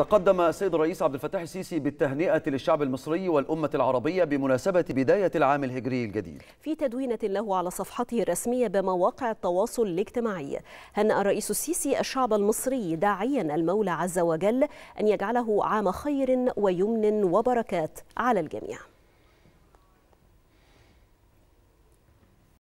تقدم السيد الرئيس عبد الفتاح السيسي بالتهنئة للشعب المصري والأمة العربية بمناسبة بداية العام الهجري الجديد. في تدوينة له على صفحته الرسمية بمواقع التواصل الاجتماعي، هنأ الرئيس السيسي الشعب المصري داعيا المولى عز وجل أن يجعله عام خير ويمن وبركات على الجميع.